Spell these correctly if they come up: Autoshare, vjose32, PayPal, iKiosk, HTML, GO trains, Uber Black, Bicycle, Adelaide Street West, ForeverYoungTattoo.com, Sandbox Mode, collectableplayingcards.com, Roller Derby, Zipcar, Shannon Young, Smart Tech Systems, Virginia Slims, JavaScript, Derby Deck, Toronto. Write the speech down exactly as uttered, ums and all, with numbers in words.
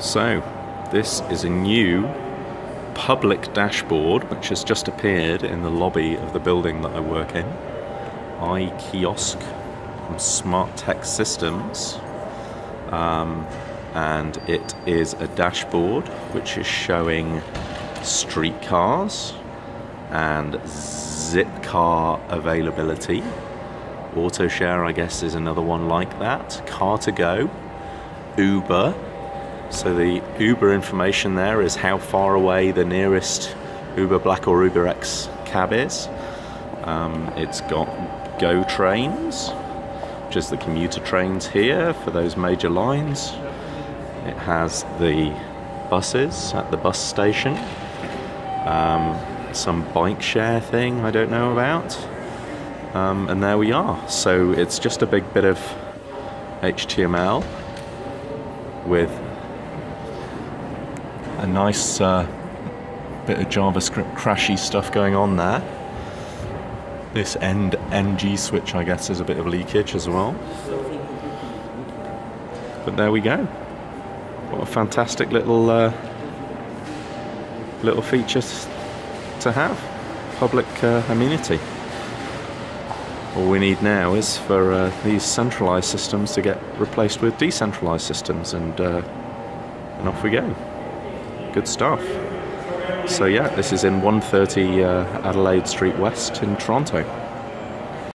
So this is a new public dashboard which has just appeared in the lobby of the building that I work in. iKiosk from Smart Tech Systems. Um, and it is a dashboard which is showing streetcars and Zipcar availability. Autoshare, I guess, is another one like that. Car to Go, Uber. So the Uber information there is how far away the nearest Uber Black or Uber X cab is. Um, it's got GO trains, which is the commuter trains here for those major lines. It has the buses at the bus station. Um, some bike share thing I don't know about. Um, and there we are. So it's just a big bit of H T M L with a nice uh, bit of JavaScript crashy stuff going on there. This end N G switch, I guess, is a bit of leakage as well. But there we go. What a fantastic little uh, little feature to have. Public uh, amenity. All we need now is for uh, these centralised systems to get replaced with decentralised systems, and uh, and off we go. Good stuff. So yeah, this is in one thirty uh, Adelaide Street West in Toronto.